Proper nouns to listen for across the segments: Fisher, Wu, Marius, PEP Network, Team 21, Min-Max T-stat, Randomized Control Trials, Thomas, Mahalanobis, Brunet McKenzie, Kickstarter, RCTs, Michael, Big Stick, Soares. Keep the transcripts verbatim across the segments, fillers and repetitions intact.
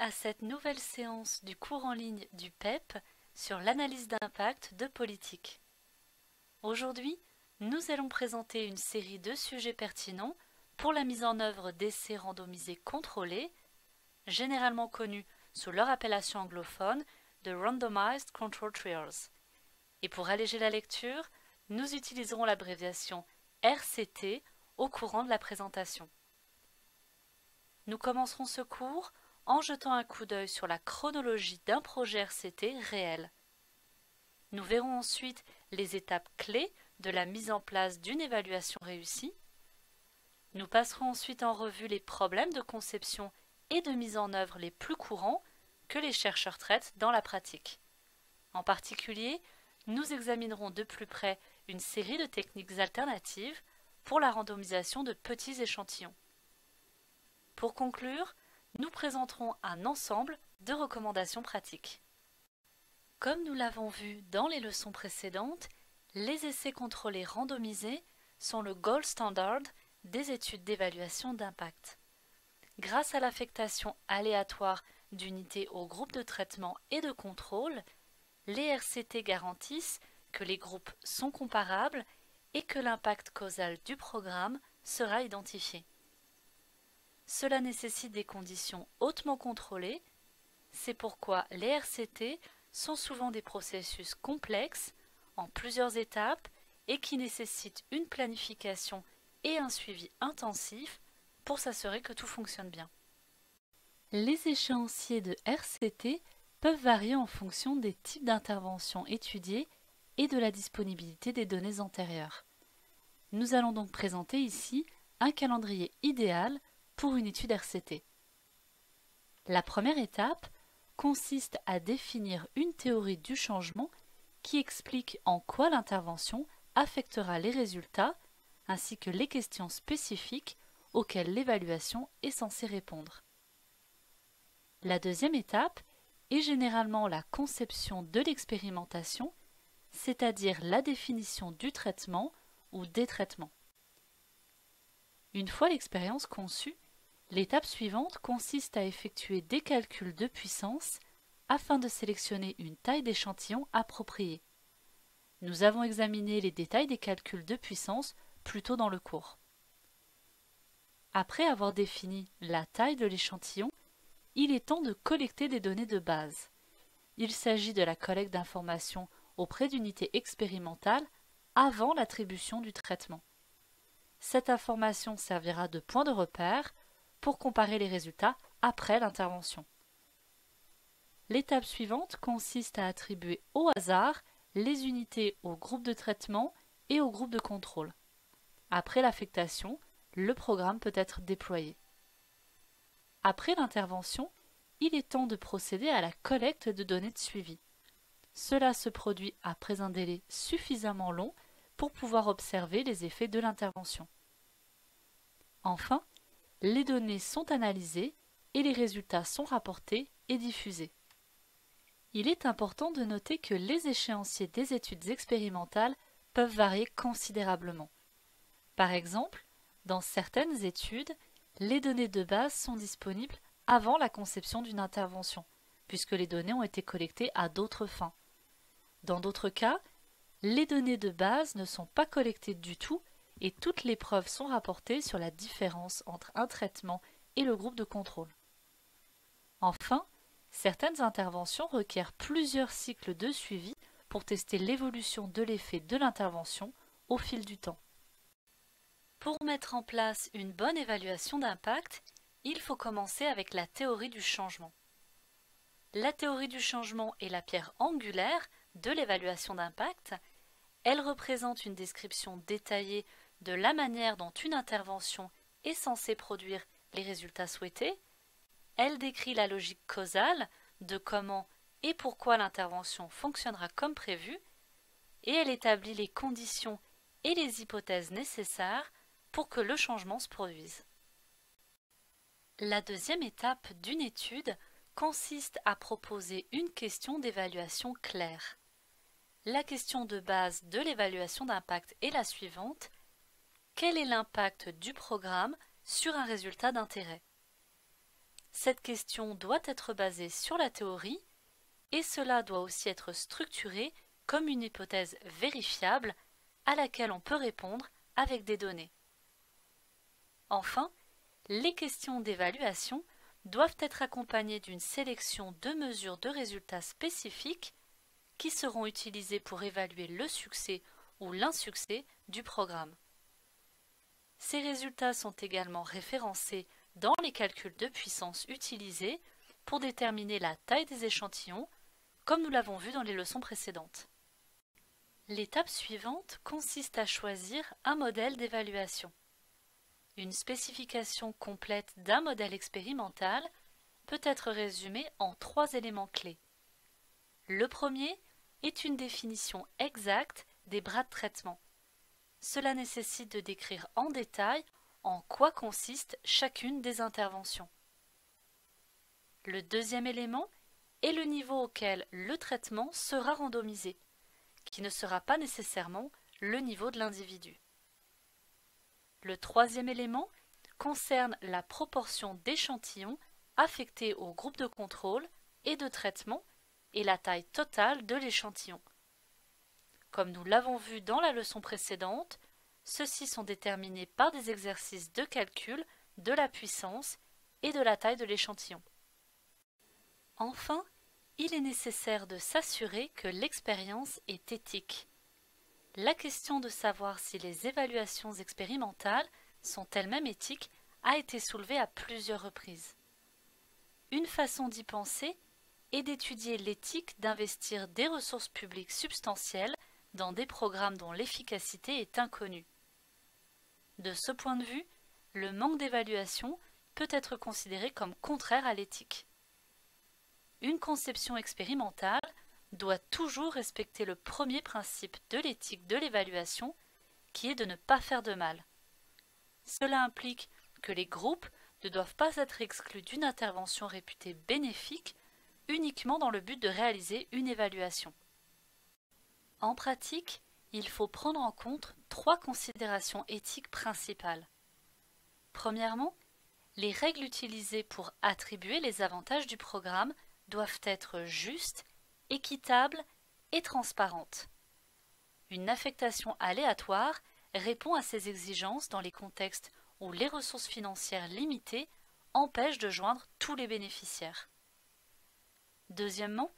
à cette nouvelle séance du cours en ligne du P E P sur l'analyse d'impact de politique. Aujourd'hui, nous allons présenter une série de sujets pertinents pour la mise en œuvre d'essais randomisés contrôlés, généralement connus sous leur appellation anglophone de Randomized Control Trials. Et pour alléger la lecture, nous utiliserons l'abréviation R C T au courant de la présentation. Nous commencerons ce cours en jetant un coup d'œil sur la chronologie d'un projet R C T réel. Nous verrons ensuite les étapes clés de la mise en place d'une évaluation réussie. Nous passerons ensuite en revue les problèmes de conception et de mise en œuvre les plus courants que les chercheurs traitent dans la pratique. En particulier, nous examinerons de plus près une série de techniques alternatives pour la randomisation de petits échantillons. Pour conclure, nous présenterons un ensemble de recommandations pratiques. Comme nous l'avons vu dans les leçons précédentes, les essais contrôlés randomisés sont le gold standard des études d'évaluation d'impact. Grâce à l'affectation aléatoire d'unités aux groupes de traitement et de contrôle, les R C T garantissent que les groupes sont comparables et que l'impact causal du programme sera identifié. Cela nécessite des conditions hautement contrôlées, c'est pourquoi les R C T sont souvent des processus complexes, en plusieurs étapes, et qui nécessitent une planification et un suivi intensif pour s'assurer que tout fonctionne bien. Les échéanciers de R C T peuvent varier en fonction des types d'interventions étudiées et de la disponibilité des données antérieures. Nous allons donc présenter ici un calendrier idéal pour une étude R C T. La première étape consiste à définir une théorie du changement qui explique en quoi l'intervention affectera les résultats ainsi que les questions spécifiques auxquelles l'évaluation est censée répondre. La deuxième étape est généralement la conception de l'expérimentation, c'est-à-dire la définition du traitement ou des traitements. Une fois l'expérience conçue, l'étape suivante consiste à effectuer des calculs de puissance afin de sélectionner une taille d'échantillon appropriée. Nous avons examiné les détails des calculs de puissance plus tôt dans le cours. Après avoir défini la taille de l'échantillon, il est temps de collecter des données de base. Il s'agit de la collecte d'informations auprès d'unités expérimentales avant l'attribution du traitement. Cette information servira de point de repère pour comparer les résultats après l'intervention. L'étape suivante consiste à attribuer au hasard les unités au groupe de traitement et au groupe de contrôle. Après l'affectation, le programme peut être déployé. Après l'intervention, il est temps de procéder à la collecte de données de suivi. Cela se produit après un délai suffisamment long pour pouvoir observer les effets de l'intervention. Enfin, les données sont analysées et les résultats sont rapportés et diffusés. Il est important de noter que les échéanciers des études expérimentales peuvent varier considérablement. Par exemple, dans certaines études, les données de base sont disponibles avant la conception d'une intervention, puisque les données ont été collectées à d'autres fins. Dans d'autres cas, les données de base ne sont pas collectées du tout et toutes les preuves sont rapportées sur la différence entre un traitement et le groupe de contrôle. Enfin, certaines interventions requièrent plusieurs cycles de suivi pour tester l'évolution de l'effet de l'intervention au fil du temps. Pour mettre en place une bonne évaluation d'impact, il faut commencer avec la théorie du changement. La théorie du changement est la pierre angulaire de l'évaluation d'impact. Elle représente une description détaillée de la manière dont une intervention est censée produire les résultats souhaités. Elle décrit la logique causale de comment et pourquoi l'intervention fonctionnera comme prévu et elle établit les conditions et les hypothèses nécessaires pour que le changement se produise. La deuxième étape d'une étude consiste à proposer une question d'évaluation claire. La question de base de l'évaluation d'impact est la suivante. Quel est l'impact du programme sur un résultat d'intérêt? Cette question doit être basée sur la théorie et cela doit aussi être structuré comme une hypothèse vérifiable à laquelle on peut répondre avec des données. Enfin, les questions d'évaluation doivent être accompagnées d'une sélection de mesures de résultats spécifiques qui seront utilisées pour évaluer le succès ou l'insuccès du programme. Ces résultats sont également référencés dans les calculs de puissance utilisés pour déterminer la taille des échantillons, comme nous l'avons vu dans les leçons précédentes. L'étape suivante consiste à choisir un modèle d'évaluation. Une spécification complète d'un modèle expérimental peut être résumée en trois éléments clés. Le premier est une définition exacte des bras de traitement. Cela nécessite de décrire en détail en quoi consiste chacune des interventions. Le deuxième élément est le niveau auquel le traitement sera randomisé, qui ne sera pas nécessairement le niveau de l'individu. Le troisième élément concerne la proportion d'échantillons affectés au groupe de contrôle et de traitement et la taille totale de l'échantillon. Comme nous l'avons vu dans la leçon précédente, ceux-ci sont déterminés par des exercices de calcul de la puissance et de la taille de l'échantillon. Enfin, il est nécessaire de s'assurer que l'expérience est éthique. La question de savoir si les évaluations expérimentales sont elles-mêmes éthiques a été soulevée à plusieurs reprises. Une façon d'y penser est d'étudier l'éthique d'investir des ressources publiques substantielles dans des programmes dont l'efficacité est inconnue. De ce point de vue, le manque d'évaluation peut être considéré comme contraire à l'éthique. Une conception expérimentale doit toujours respecter le premier principe de l'éthique de l'évaluation, qui est de ne pas faire de mal. Cela implique que les groupes ne doivent pas être exclus d'une intervention réputée bénéfique uniquement dans le but de réaliser une évaluation. En pratique, il faut prendre en compte trois considérations éthiques principales. Premièrement, les règles utilisées pour attribuer les avantages du programme doivent être justes, équitables et transparentes. Une affectation aléatoire répond à ces exigences dans les contextes où les ressources financières limitées empêchent de joindre tous les bénéficiaires. Deuxièmement,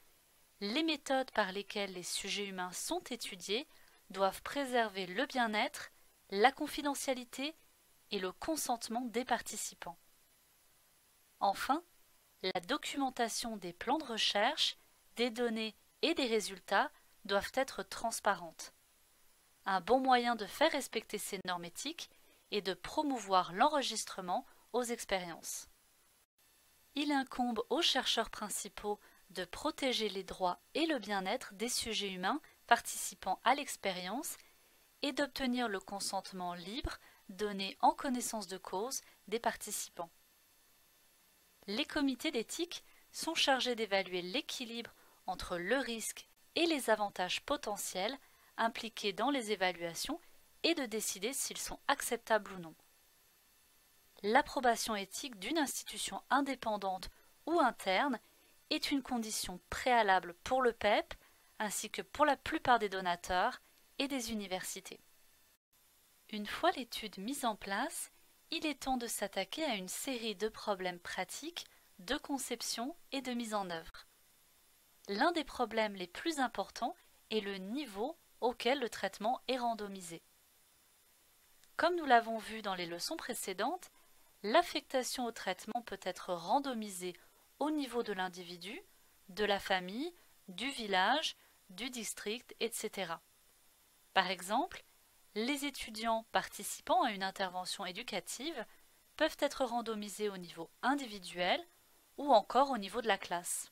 les méthodes par lesquelles les sujets humains sont étudiés doivent préserver le bien-être, la confidentialité et le consentement des participants. Enfin, la documentation des plans de recherche, des données et des résultats doivent être transparentes. Un bon moyen de faire respecter ces normes éthiques est de promouvoir l'enregistrement aux expériences. Il incombe aux chercheurs principaux de protéger les droits et le bien-être des sujets humains participant à l'expérience et d'obtenir le consentement libre donné en connaissance de cause des participants. Les comités d'éthique sont chargés d'évaluer l'équilibre entre le risque et les avantages potentiels impliqués dans les évaluations et de décider s'ils sont acceptables ou non. L'approbation éthique d'une institution indépendante ou interne est une condition préalable pour le P E P ainsi que pour la plupart des donateurs et des universités. Une fois l'étude mise en place, il est temps de s'attaquer à une série de problèmes pratiques, de conception et de mise en œuvre. L'un des problèmes les plus importants est le niveau auquel le traitement est randomisé. Comme nous l'avons vu dans les leçons précédentes, l'affectation au traitement peut être randomisée au niveau de l'individu, de la famille, du village, du district, et cetera. Par exemple, les étudiants participant à une intervention éducative peuvent être randomisés au niveau individuel ou encore au niveau de la classe.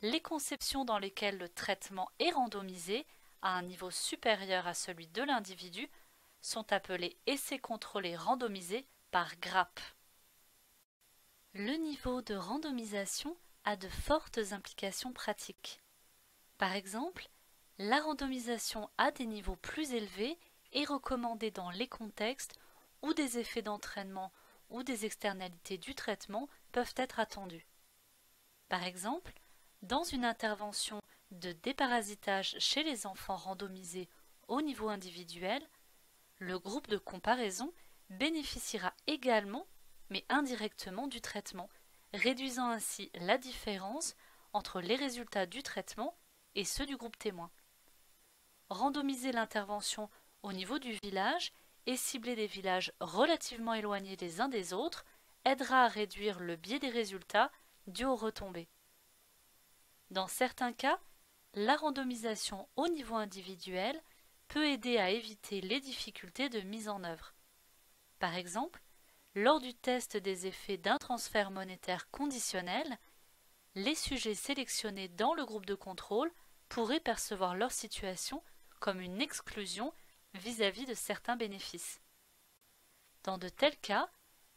Les conceptions dans lesquelles le traitement est randomisé à un niveau supérieur à celui de l'individu sont appelées essais contrôlés randomisés par grappe. Le niveau de randomisation a de fortes implications pratiques. Par exemple, la randomisation à des niveaux plus élevés est recommandée dans les contextes où des effets d'entraînement ou des externalités du traitement peuvent être attendues. Par exemple, dans une intervention de déparasitage chez les enfants randomisés au niveau individuel, le groupe de comparaison bénéficiera également, mais indirectement, du traitement, réduisant ainsi la différence entre les résultats du traitement et ceux du groupe témoin. Randomiser l'intervention au niveau du village et cibler des villages relativement éloignés les uns des autres aidera à réduire le biais des résultats dû aux retombées. Dans certains cas, la randomisation au niveau individuel peut aider à éviter les difficultés de mise en œuvre. Par exemple, lors du test des effets d'un transfert monétaire conditionnel, les sujets sélectionnés dans le groupe de contrôle pourraient percevoir leur situation comme une exclusion vis-à-vis de certains bénéfices. Dans de tels cas,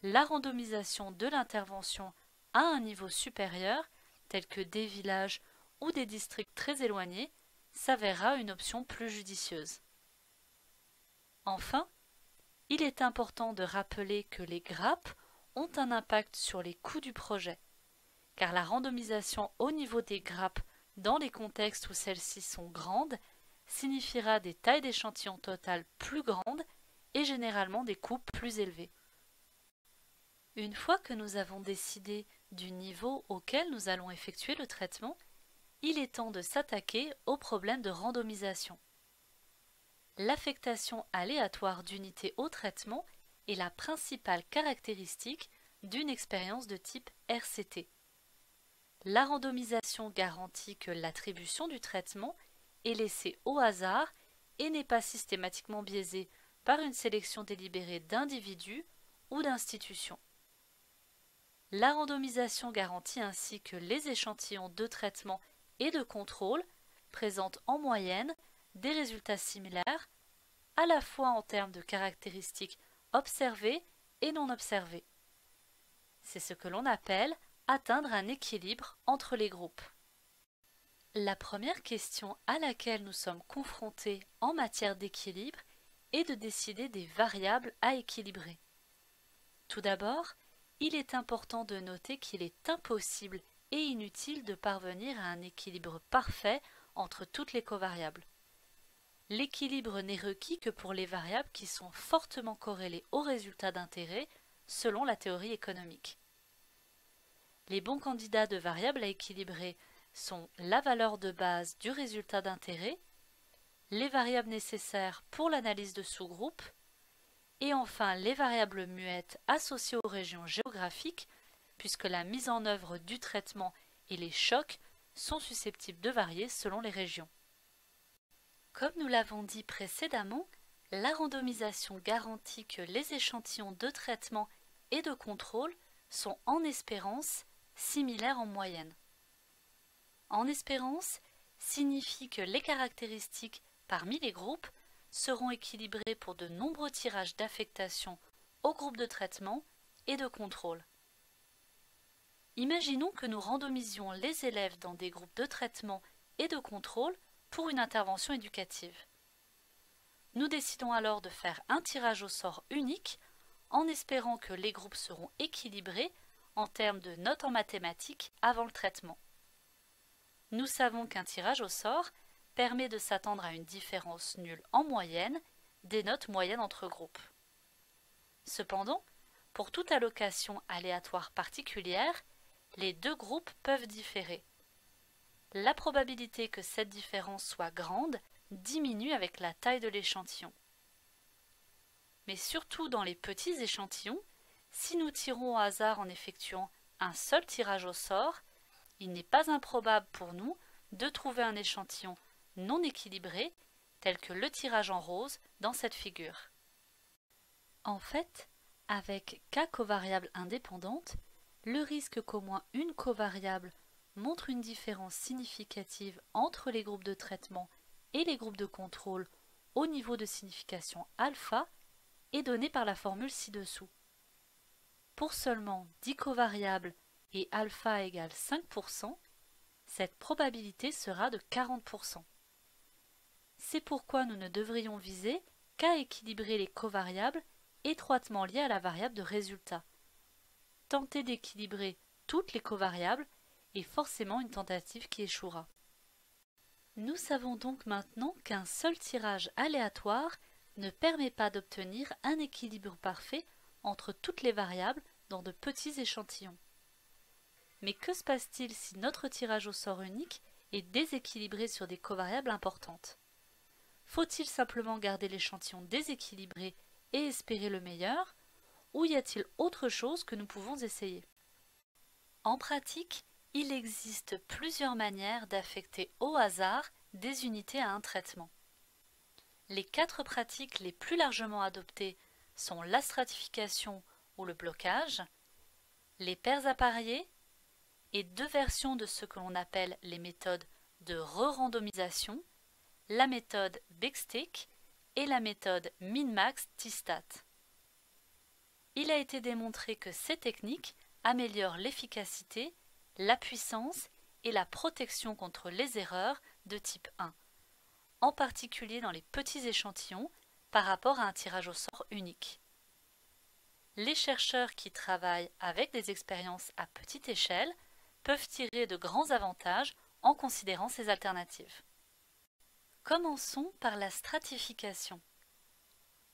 la randomisation de l'intervention à un niveau supérieur, tel que des villages ou des districts très éloignés, s'avérera une option plus judicieuse. Enfin, il est important de rappeler que les grappes ont un impact sur les coûts du projet, car la randomisation au niveau des grappes dans les contextes où celles-ci sont grandes signifiera des tailles d'échantillons totales plus grandes et généralement des coûts plus élevés. Une fois que nous avons décidé du niveau auquel nous allons effectuer le traitement, il est temps de s'attaquer au problème de randomisation. L'affectation aléatoire d'unités au traitement est la principale caractéristique d'une expérience de type R C T. La randomisation garantit que l'attribution du traitement est laissée au hasard et n'est pas systématiquement biaisée par une sélection délibérée d'individus ou d'institutions. La randomisation garantit ainsi que les échantillons de traitement et de contrôle présentent en moyenne des résultats similaires, à la fois en termes de caractéristiques observées et non observées. C'est ce que l'on appelle atteindre un équilibre entre les groupes. La première question à laquelle nous sommes confrontés en matière d'équilibre est de décider des variables à équilibrer. Tout d'abord, il est important de noter qu'il est impossible et inutile de parvenir à un équilibre parfait entre toutes les covariables. L'équilibre n'est requis que pour les variables qui sont fortement corrélées aux résultats d'intérêt selon la théorie économique. Les bons candidats de variables à équilibrer sont la valeur de base du résultat d'intérêt, les variables nécessaires pour l'analyse de sous-groupes, et enfin les variables muettes associées aux régions géographiques, puisque la mise en œuvre du traitement et les chocs sont susceptibles de varier selon les régions. Comme nous l'avons dit précédemment, la randomisation garantit que les échantillons de traitement et de contrôle sont en espérance similaires en moyenne. En espérance signifie que les caractéristiques parmi les groupes seront équilibrées pour de nombreux tirages d'affectation aux groupes de traitement et de contrôle. Imaginons que nous randomisions les élèves dans des groupes de traitement et de contrôle pour une intervention éducative. Nous décidons alors de faire un tirage au sort unique en espérant que les groupes seront équilibrés en termes de notes en mathématiques avant le traitement. Nous savons qu'un tirage au sort permet de s'attendre à une différence nulle en moyenne des notes moyennes entre groupes. Cependant, pour toute allocation aléatoire particulière, les deux groupes peuvent différer. La probabilité que cette différence soit grande diminue avec la taille de l'échantillon. Mais surtout dans les petits échantillons, si nous tirons au hasard en effectuant un seul tirage au sort, il n'est pas improbable pour nous de trouver un échantillon non équilibré, tel que le tirage en rose dans cette figure. En fait, avec K covariables indépendantes, le risque qu'au moins une covariable montre une différence significative entre les groupes de traitement et les groupes de contrôle au niveau de signification alpha est donné par la formule ci-dessous. Pour seulement dix covariables et alpha égale cinq pour cent, cette probabilité sera de quarante pour cent. C'est pourquoi nous ne devrions viser qu'à équilibrer les covariables étroitement liées à la variable de résultat. tenter d'équilibrer toutes les covariables est forcément une tentative qui échouera. Nous savons donc maintenant qu'un seul tirage aléatoire ne permet pas d'obtenir un équilibre parfait entre toutes les variables dans de petits échantillons. Mais que se passe-t-il si notre tirage au sort unique est déséquilibré sur des covariables importantes? Faut-il simplement garder l'échantillon déséquilibré et espérer le meilleur, ou y a-t-il autre chose que nous pouvons essayer? En pratique, il existe plusieurs manières d'affecter au hasard des unités à un traitement. Les quatre pratiques les plus largement adoptées sont la stratification ou le blocage, les paires appariées et deux versions de ce que l'on appelle les méthodes de re-randomisation, la méthode Big Stick et la méthode Min-Max T-stat. Il a été démontré que ces techniques améliorent l'efficacité, la puissance et la protection contre les erreurs de type un, en particulier dans les petits échantillons par rapport à un tirage au sort unique. Les chercheurs qui travaillent avec des expériences à petite échelle peuvent tirer de grands avantages en considérant ces alternatives. Commençons par la stratification.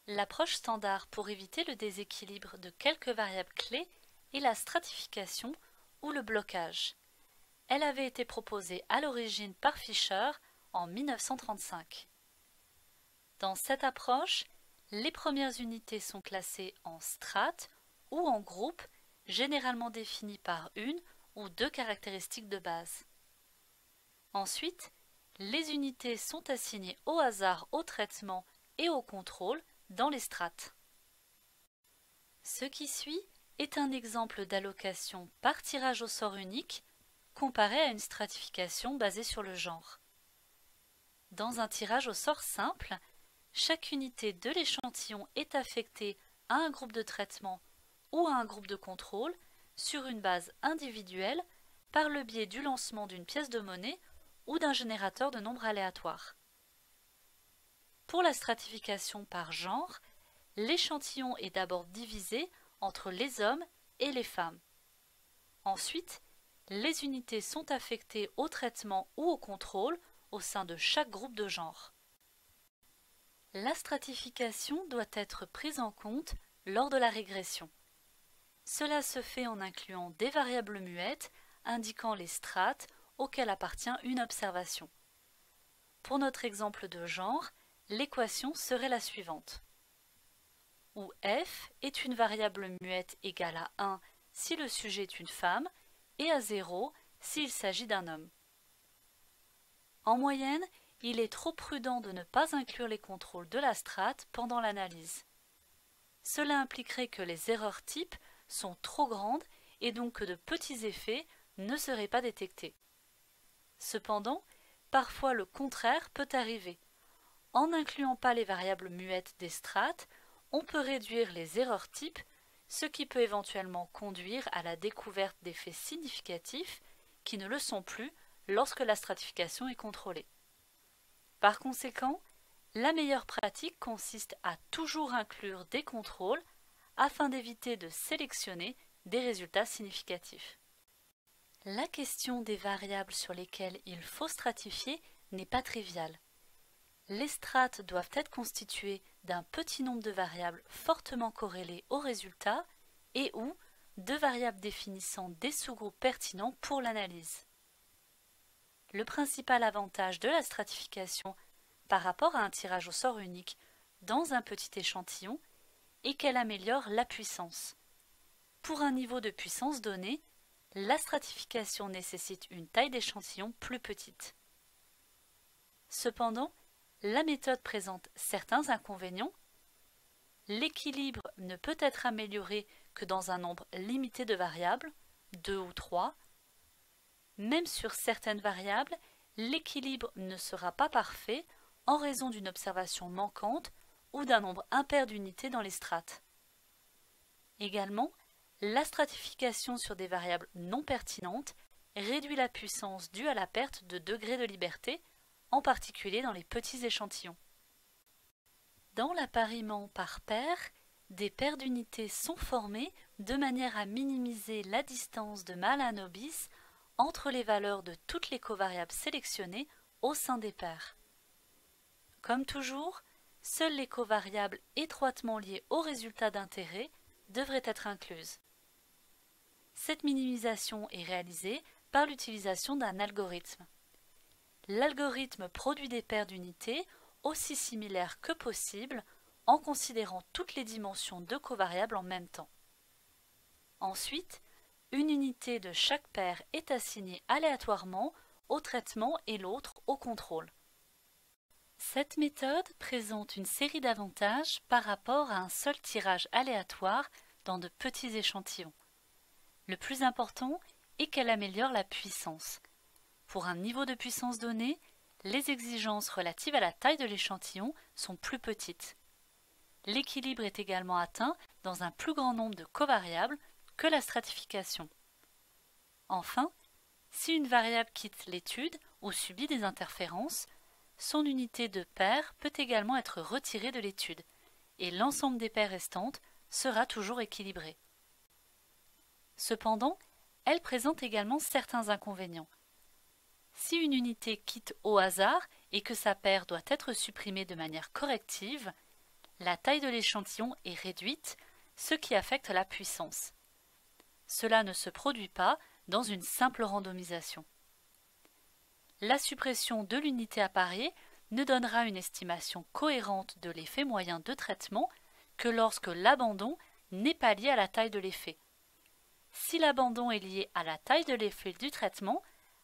L'approche standard pour éviter le déséquilibre de quelques variables clés est la stratification ou le blocage. Elle avait été proposée à l'origine par Fisher en mille neuf cent trente-cinq. Dans cette approche, les premières unités sont classées en strates ou en groupes, généralement définis par une ou deux caractéristiques de base. Ensuite, les unités sont assignées au hasard au traitement et au contrôle dans les strates. Ce qui suit est un exemple d'allocation par tirage au sort unique comparé à une stratification basée sur le genre. Dans un tirage au sort simple, chaque unité de l'échantillon est affectée à un groupe de traitement ou à un groupe de contrôle sur une base individuelle par le biais du lancement d'une pièce de monnaie ou d'un générateur de nombres aléatoires. Pour la stratification par genre, l'échantillon est d'abord divisé entre les hommes et les femmes. Ensuite, les unités sont affectées au traitement ou au contrôle au sein de chaque groupe de genre. La stratification doit être prise en compte lors de la régression. Cela se fait en incluant des variables muettes indiquant les strates auxquelles appartient une observation. Pour notre exemple de genre, l'équation serait la suivante, où f est une variable muette égale à un si le sujet est une femme et à zéro s'il s'agit d'un homme. En moyenne, il est trop prudent de ne pas inclure les contrôles de la strate pendant l'analyse. Cela impliquerait que les erreurs types sont trop grandes et donc que de petits effets ne seraient pas détectés. Cependant, parfois le contraire peut arriver. En n'incluant pas les variables muettes des strates, on peut réduire les erreurs types, ce qui peut éventuellement conduire à la découverte d'effets significatifs qui ne le sont plus lorsque la stratification est contrôlée. Par conséquent, la meilleure pratique consiste à toujours inclure des contrôles afin d'éviter de sélectionner des résultats significatifs. La question des variables sur lesquelles il faut stratifier n'est pas triviale. Les strates doivent être constituées d'un petit nombre de variables fortement corrélées au résultat et ou de variables définissant des sous-groupes pertinents pour l'analyse. Le principal avantage de la stratification par rapport à un tirage au sort unique dans un petit échantillon est qu'elle améliore la puissance. Pour un niveau de puissance donné, la stratification nécessite une taille d'échantillon plus petite. Cependant, la méthode présente certains inconvénients. L'équilibre ne peut être amélioré que dans un nombre limité de variables, deux ou trois. Même sur certaines variables, l'équilibre ne sera pas parfait en raison d'une observation manquante ou d'un nombre impair d'unités dans les strates. Également, la stratification sur des variables non pertinentes réduit la puissance due à la perte de degrés de liberté, en particulier dans les petits échantillons. Dans l'appariement par paires, des paires d'unités sont formées de manière à minimiser la distance de Mahalanobis entre les valeurs de toutes les covariables sélectionnées au sein des paires. Comme toujours, seules les covariables étroitement liées aux résultats d'intérêt devraient être incluses. Cette minimisation est réalisée par l'utilisation d'un algorithme. L'algorithme produit des paires d'unités aussi similaires que possible en considérant toutes les dimensions de covariables en même temps. Ensuite, une unité de chaque paire est assignée aléatoirement au traitement et l'autre au contrôle. Cette méthode présente une série d'avantages par rapport à un seul tirage aléatoire dans de petits échantillons. Le plus important est qu'elle améliore la puissance. Pour un niveau de puissance donné, les exigences relatives à la taille de l'échantillon sont plus petites. L'équilibre est également atteint dans un plus grand nombre de covariables que la stratification. Enfin, si une variable quitte l'étude ou subit des interférences, son unité de paire peut également être retirée de l'étude, et l'ensemble des paires restantes sera toujours équilibré. Cependant, elle présente également certains inconvénients. Si une unité quitte au hasard et que sa paire doit être supprimée de manière corrective, la taille de l'échantillon est réduite, ce qui affecte la puissance. Cela ne se produit pas dans une simple randomisation. La suppression de l'unité à parier ne donnera une estimation cohérente de l'effet moyen de traitement que lorsque l'abandon n'est pas lié à la taille de l'effet. Si l'abandon est lié à la taille de l'effet du traitement,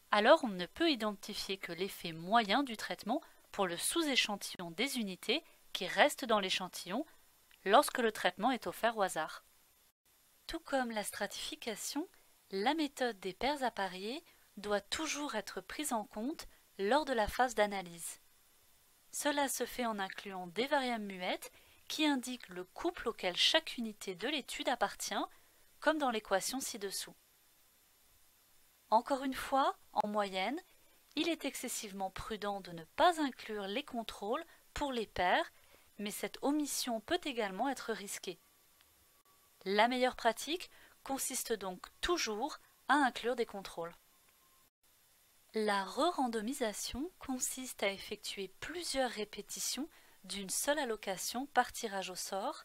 alors on ne peut identifier que l'effet moyen du traitement pour le sous-échantillon des unités qui restent dans l'échantillon lorsque le traitement est offert au hasard. Tout comme la stratification, la méthode des paires à parier doit toujours être prise en compte lors de la phase d'analyse. Cela se fait en incluant des variables muettes qui indiquent le couple auquel chaque unité de l'étude appartient, comme dans l'équation ci-dessous. Encore une fois, en moyenne, il est excessivement prudent de ne pas inclure les contrôles pour les paires, mais cette omission peut également être risquée. La meilleure pratique consiste donc toujours à inclure des contrôles. La re-randomisation consiste à effectuer plusieurs répétitions d'une seule allocation par tirage au sort,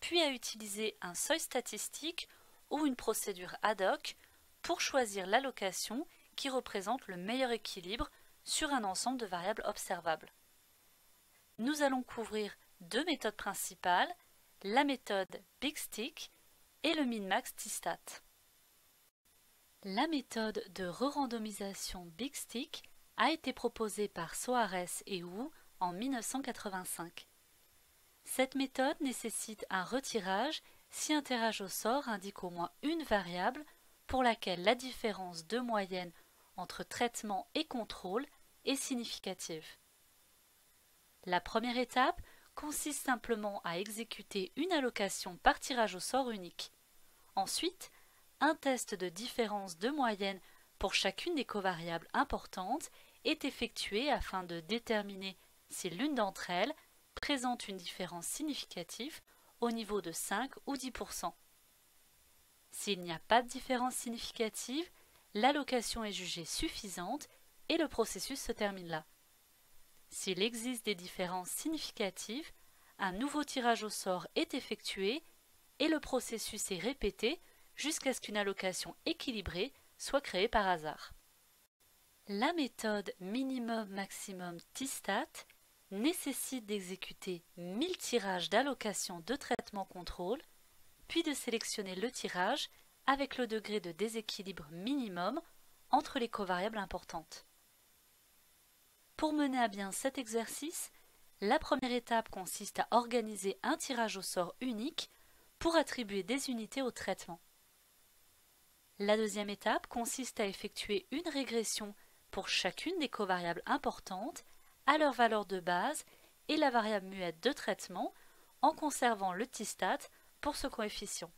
puis à utiliser un seuil statistique ou une procédure ad hoc pour choisir l'allocation qui représente le meilleur équilibre sur un ensemble de variables observables. Nous allons couvrir deux méthodes principales, la méthode Big Stick et le Min-Max T-stat. La méthode de re-randomisation Big Stick a été proposée par Soares et Wu en mille neuf cent quatre-vingt-cinq. Cette méthode nécessite un retirage si un tirage au sort indique au moins une variable pour laquelle la différence de moyenne entre traitement et contrôle est significative. La première étape consiste simplement à exécuter une allocation par tirage au sort unique. Ensuite, un test de différence de moyenne pour chacune des covariables importantes est effectué afin de déterminer si l'une d'entre elles présente une différence significative au niveau de cinq ou dix pour cent. S'il n'y a pas de différence significative, l'allocation est jugée suffisante et le processus se termine là. S'il existe des différences significatives, un nouveau tirage au sort est effectué et le processus est répété jusqu'à ce qu'une allocation équilibrée soit créée par hasard. La méthode minimum-maximum T-stat nécessite d'exécuter mille tirages d'allocation de traitement-contrôle, puis de sélectionner le tirage avec le degré de déséquilibre minimum entre les covariables importantes. Pour mener à bien cet exercice, la première étape consiste à organiser un tirage au sort unique pour attribuer des unités au traitement. La deuxième étape consiste à effectuer une régression pour chacune des covariables importantes à leur valeur de base et la variable muette de traitement en conservant le T-stat pour ce coefficient.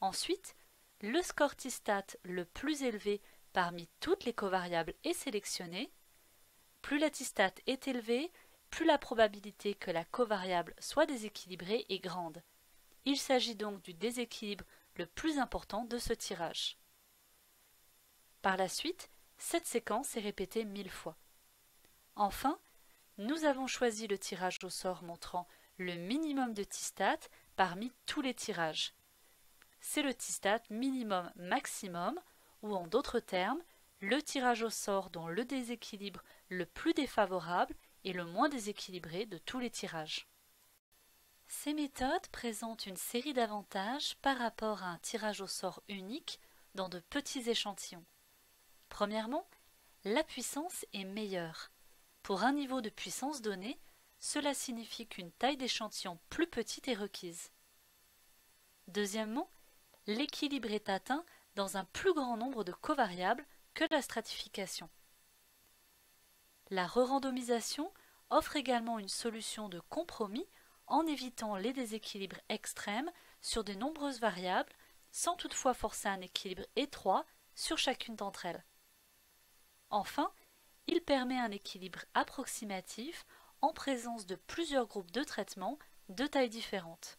Ensuite, le score T-stat le plus élevé parmi toutes les covariables est sélectionné. Plus la T-stat est élevée plus la probabilité que la covariable soit déséquilibrée est grande. Il s'agit donc du déséquilibre le plus important de ce tirage. Par la suite, cette séquence est répétée mille fois. Enfin, nous avons choisi le tirage au sort montrant le minimum de T-stat parmi tous les tirages. C'est le T-stat minimum maximum, ou en d'autres termes, le tirage au sort dont le déséquilibre le plus défavorable est le moins déséquilibré de tous les tirages. Ces méthodes présentent une série d'avantages par rapport à un tirage au sort unique dans de petits échantillons. Premièrement, la puissance est meilleure. Pour un niveau de puissance donné, cela signifie qu'une taille d'échantillon plus petite est requise. Deuxièmement, l'équilibre est atteint dans un plus grand nombre de covariables que la stratification. La re-randomisation offre également une solution de compromis en évitant les déséquilibres extrêmes sur de nombreuses variables, sans toutefois forcer un équilibre étroit sur chacune d'entre elles. Enfin, il permet un équilibre approximatif en présence de plusieurs groupes de traitements de tailles différentes.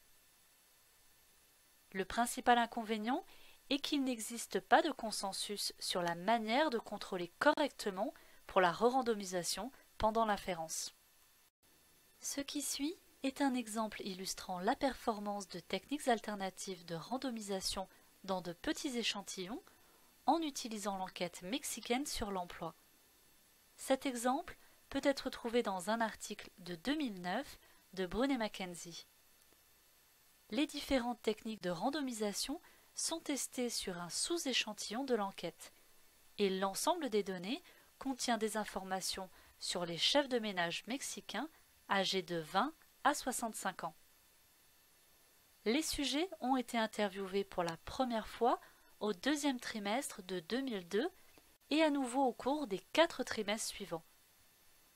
Le principal inconvénient est qu'il n'existe pas de consensus sur la manière de contrôler correctement pour la re-randomisation pendant l'inférence. Ce qui suit est un exemple illustrant la performance de techniques alternatives de randomisation dans de petits échantillons en utilisant l'enquête mexicaine sur l'emploi. Cet exemple peut être trouvé dans un article de deux mille neuf de Brunet McKenzie. Les différentes techniques de randomisation sont testées sur un sous-échantillon de l'enquête et l'ensemble des données contient des informations sur les chefs de ménage mexicains âgés de vingt à soixante-cinq ans. Les sujets ont été interviewés pour la première fois au deuxième trimestre de deux mille deux et à nouveau au cours des quatre trimestres suivants.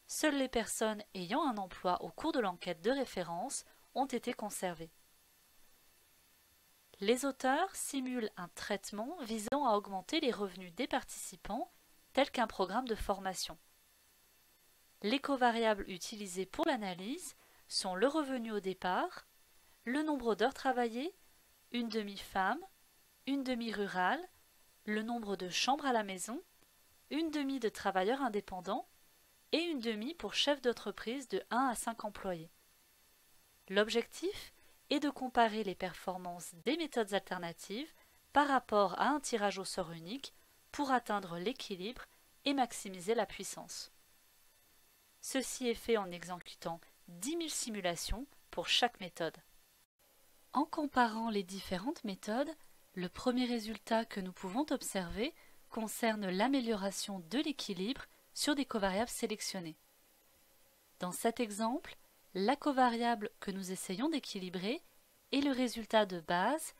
Seules les personnes ayant un emploi au cours de l'enquête de référence ont été conservées. Les auteurs simulent un traitement visant à augmenter les revenus des participants, tel qu'un programme de formation. Les covariables utilisées pour l'analyse sont le revenu au départ, le nombre d'heures travaillées, une demi-femme, une demi-rurale, le nombre de chambres à la maison, une demi de travailleurs indépendants et une demi pour chef d'entreprise de un à cinq employés. L'objectif est de comparer les performances des méthodes alternatives par rapport à un tirage au sort unique pour atteindre l'équilibre et maximiser la puissance. Ceci est fait en exécutant dix mille simulations pour chaque méthode. En comparant les différentes méthodes, le premier résultat que nous pouvons observer concerne l'amélioration de l'équilibre sur des covariables sélectionnées. Dans cet exemple, la covariable que nous essayons d'équilibrer est le résultat de base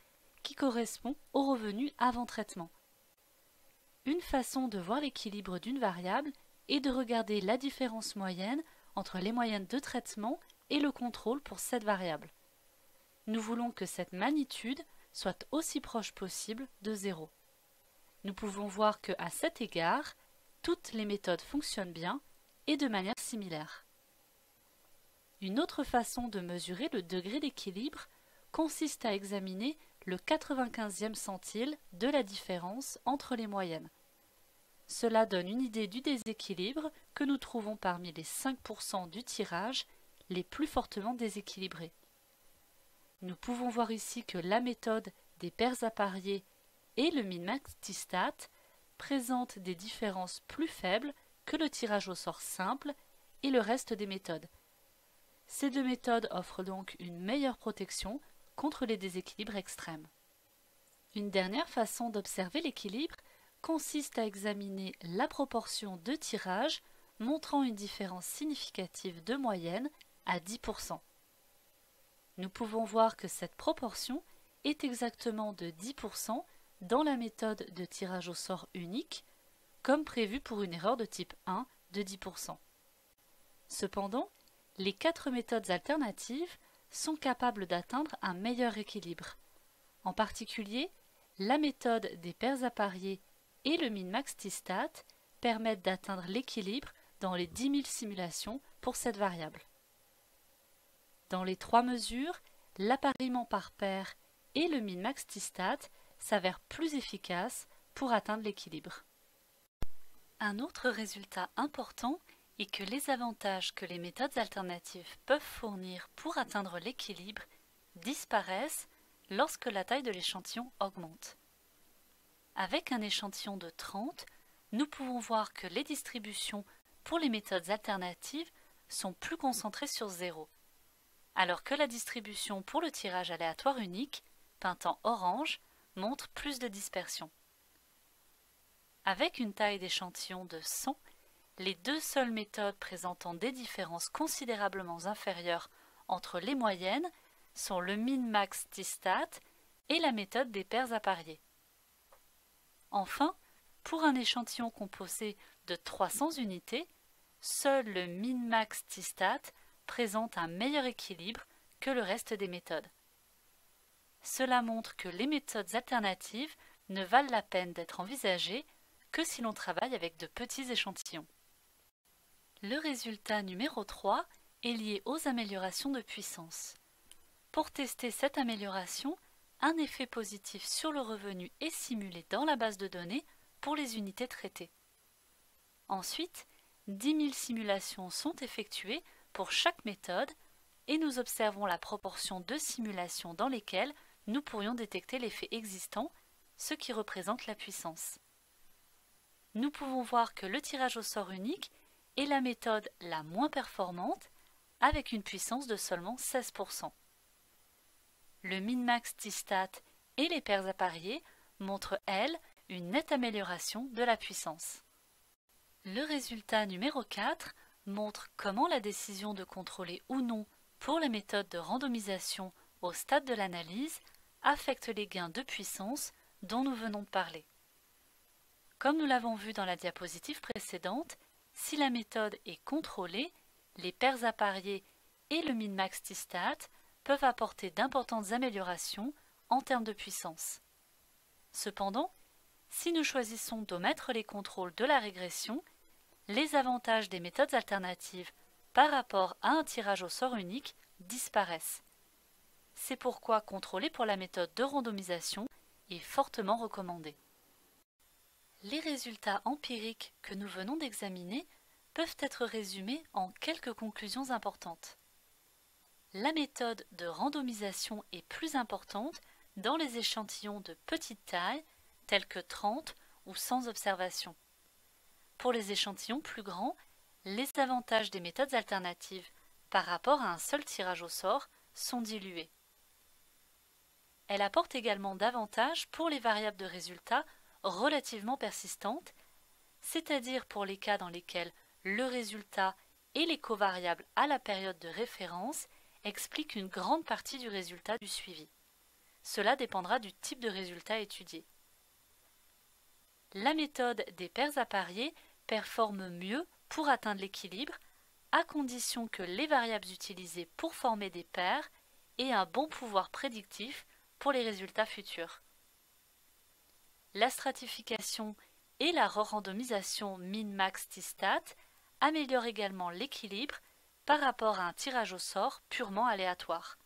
qui correspond au revenu avant traitement. Une façon de voir l'équilibre d'une variable est de regarder la différence moyenne entre les moyennes de traitement et le contrôle pour cette variable. Nous voulons que cette magnitude soit aussi proche possible de zéro. Nous pouvons voir que, à cet égard, toutes les méthodes fonctionnent bien et de manière similaire. Une autre façon de mesurer le degré d'équilibre consiste à examiner le quatre-vingt-quinzième centile de la différence entre les moyennes. Cela donne une idée du déséquilibre que nous trouvons parmi les cinq pour cent du tirage les plus fortement déséquilibrés. Nous pouvons voir ici que la méthode des paires appariées et le Min-Max T-stat présentent des différences plus faibles que le tirage au sort simple et le reste des méthodes. Ces deux méthodes offrent donc une meilleure protection contre les déséquilibres extrêmes. Une dernière façon d'observer l'équilibre consiste à examiner la proportion de tirages montrant une différence significative de moyenne à dix pour cent. Nous pouvons voir que cette proportion est exactement de dix pour cent dans la méthode de tirage au sort unique, comme prévu pour une erreur de type un de dix pour cent. Cependant, les quatre méthodes alternatives sont capables d'atteindre un meilleur équilibre. En particulier, la méthode des paires appariées et le Min-Max T-stat permettent d'atteindre l'équilibre dans les dix mille simulations pour cette variable. Dans les trois mesures, l'appariement par paire et le min-max T-stat s'avèrent plus efficaces pour atteindre l'équilibre. Un autre résultat important est que les avantages que les méthodes alternatives peuvent fournir pour atteindre l'équilibre disparaissent lorsque la taille de l'échantillon augmente. Avec un échantillon de trente, nous pouvons voir que les distributions pour les méthodes alternatives sont plus concentrées sur zéro, alors que la distribution pour le tirage aléatoire unique, peinte en orange, montre plus de dispersion. Avec une taille d'échantillon de cent, les deux seules méthodes présentant des différences considérablement inférieures entre les moyennes sont le min-max T-stat et la méthode des paires appariées. Enfin, pour un échantillon composé de trois cents unités, seul le min-max T-stat présente un meilleur équilibre que le reste des méthodes. Cela montre que les méthodes alternatives ne valent la peine d'être envisagées que si l'on travaille avec de petits échantillons. Le résultat numéro trois est lié aux améliorations de puissance. Pour tester cette amélioration, un effet positif sur le revenu est simulé dans la base de données pour les unités traitées. Ensuite, dix mille simulations sont effectuées pour chaque méthode et nous observons la proportion de simulations dans lesquelles nous pourrions détecter l'effet existant, ce qui représente la puissance. Nous pouvons voir que le tirage au sort unique est la méthode la moins performante avec une puissance de seulement seize pour cent. Le min-max T-stat et les paires appariées montrent, elles, une nette amélioration de la puissance. Le résultat numéro quatre montre comment la décision de contrôler ou non pour les méthodes de randomisation au stade de l'analyse affecte les gains de puissance dont nous venons de parler. Comme nous l'avons vu dans la diapositive précédente, si la méthode est contrôlée, les paires appariées et le min-max T-stat peuvent apporter d'importantes améliorations en termes de puissance. Cependant, si nous choisissons d'omettre les contrôles de la régression, les avantages des méthodes alternatives par rapport à un tirage au sort unique disparaissent. C'est pourquoi contrôler pour la méthode de randomisation est fortement recommandé. Les résultats empiriques que nous venons d'examiner peuvent être résumés en quelques conclusions importantes. La méthode de randomisation est plus importante dans les échantillons de petite taille, tels que trente ou sans observation. Pour les échantillons plus grands, les avantages des méthodes alternatives par rapport à un seul tirage au sort sont dilués. Elle apporte également davantage pour les variables de résultats relativement persistantes, c'est-à-dire pour les cas dans lesquels le résultat et les covariables à la période de référence expliquent une grande partie du résultat du suivi. Cela dépendra du type de résultat étudié. La méthode des paires appariées performe mieux pour atteindre l'équilibre, à condition que les variables utilisées pour former des paires aient un bon pouvoir prédictif pour les résultats futurs. La stratification et la re-randomisation min-max T-stat améliorent également l'équilibre par rapport à un tirage au sort purement aléatoire.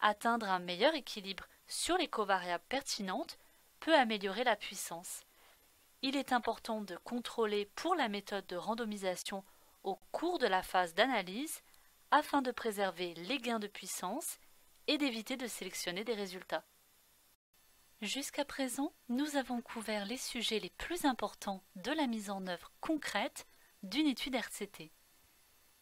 Atteindre un meilleur équilibre sur les covariables pertinentes peut améliorer la puissance. Il est important de contrôler pour la méthode de randomisation au cours de la phase d'analyse afin de préserver les gains de puissance et d'éviter de sélectionner des résultats. Jusqu'à présent, nous avons couvert les sujets les plus importants de la mise en œuvre concrète d'une étude R C T.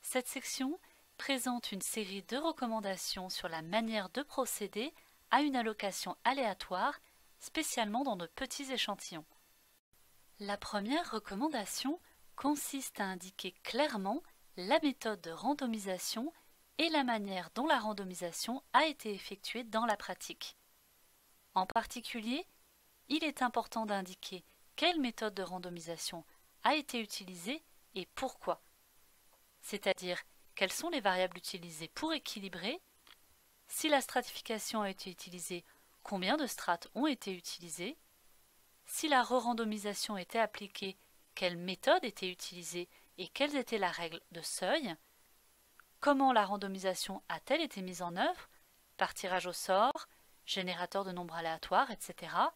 Cette section présente une série de recommandations sur la manière de procéder à une allocation aléatoire spécialement dans de petits échantillons. La première recommandation consiste à indiquer clairement la méthode de randomisation et la manière dont la randomisation a été effectuée dans la pratique. En particulier, il est important d'indiquer quelle méthode de randomisation a été utilisée et pourquoi, c'est-à-dire quelles sont les variables utilisées pour équilibrer, si la stratification a été utilisée, combien de strates ont été utilisées, si la re-randomisation était appliquée, quelle méthode était utilisée et quelles étaient la règle de seuil, comment la randomisation a-t-elle été mise en œuvre, par tirage au sort, générateur de nombres aléatoires, et cetera.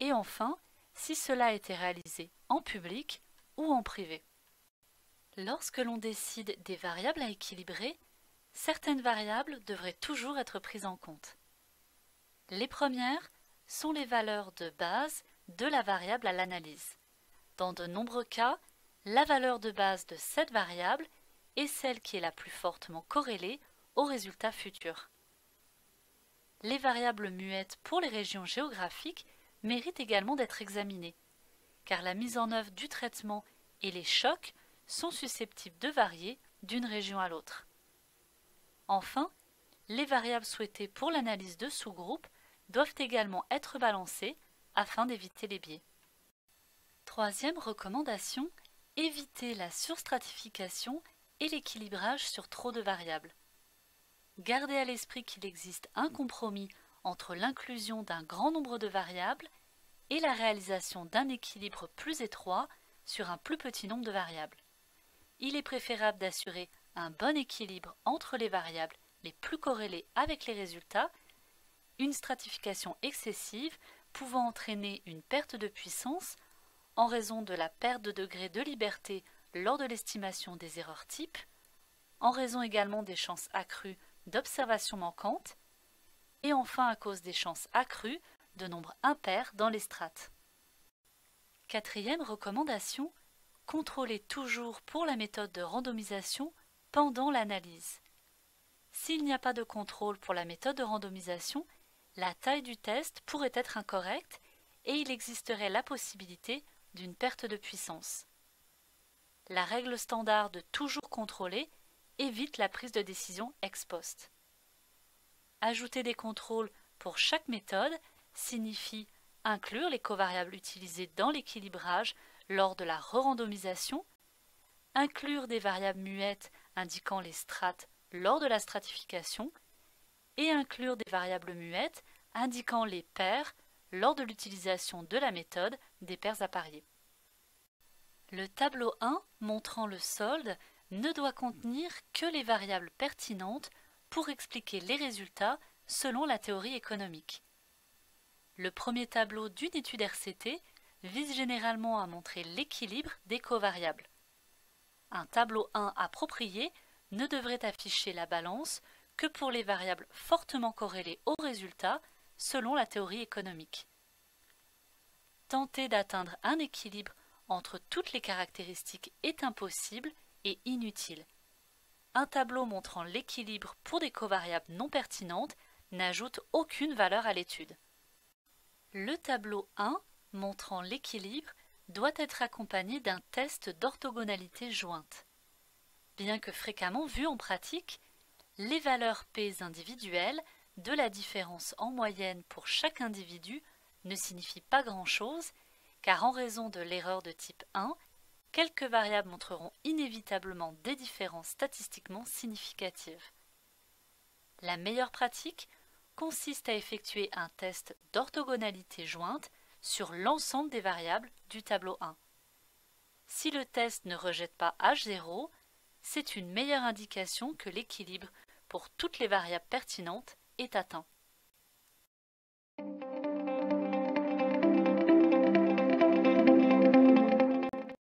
Et enfin, si cela a été réalisé en public ou en privé. Lorsque l'on décide des variables à équilibrer, certaines variables devraient toujours être prises en compte. Les premières sont les valeurs de base de la variable à l'analyse. Dans de nombreux cas, la valeur de base de cette variable est celle qui est la plus fortement corrélée aux résultats futurs. Les variables muettes pour les régions géographiques méritent également d'être examinées, car la mise en œuvre du traitement et les chocs sont susceptibles de varier d'une région à l'autre. Enfin, les variables souhaitées pour l'analyse de sous-groupes doivent également être balancées afin d'éviter les biais. Troisième recommandation, éviter la surstratification et l'équilibrage sur trop de variables. Gardez à l'esprit qu'il existe un compromis entre l'inclusion d'un grand nombre de variables et la réalisation d'un équilibre plus étroit sur un plus petit nombre de variables. Il est préférable d'assurer un bon équilibre entre les variables les plus corrélées avec les résultats, une stratification excessive pouvant entraîner une perte de puissance en raison de la perte de degré de liberté lors de l'estimation des erreurs types, en raison également des chances accrues d'observations manquantes, et enfin à cause des chances accrues de nombres impairs dans les strates. Quatrième recommandation, contrôlez toujours pour la méthode de randomisation pendant l'analyse. S'il n'y a pas de contrôle pour la méthode de randomisation, la taille du test pourrait être incorrecte et il existerait la possibilité d'une perte de puissance. La règle standard de toujours contrôler évite la prise de décision ex post. Ajouter des contrôles pour chaque méthode signifie inclure les covariables utilisées dans l'équilibrage lors de la re-randomisation, inclure des variables muettes indiquant les strates lors de la stratification et inclure des variables muettes indiquant les paires lors de l'utilisation de la méthode des paires appariées. Le tableau un montrant le solde ne doit contenir que les variables pertinentes pour expliquer les résultats selon la théorie économique. Le premier tableau d'une étude R C T vise généralement à montrer l'équilibre des covariables. Un tableau un approprié ne devrait afficher la balance que pour les variables fortement corrélées aux résultats selon la théorie économique. Tenter d'atteindre un équilibre entre toutes les caractéristiques est impossible et inutile. Un tableau montrant l'équilibre pour des covariables non pertinentes n'ajoute aucune valeur à l'étude. Le tableau un montrant l'équilibre doit être accompagné d'un test d'orthogonalité jointe. Bien que fréquemment vu en pratique, les valeurs P individuelles de la différence en moyenne pour chaque individu ne signifient pas grand-chose, car en raison de l'erreur de type un, quelques variables montreront inévitablement des différences statistiquement significatives. La meilleure pratique consiste à effectuer un test d'orthogonalité jointe sur l'ensemble des variables du tableau un. Si le test ne rejette pas H zéro, c'est une meilleure indication que l'équilibre pour toutes les variables pertinentes est atteint.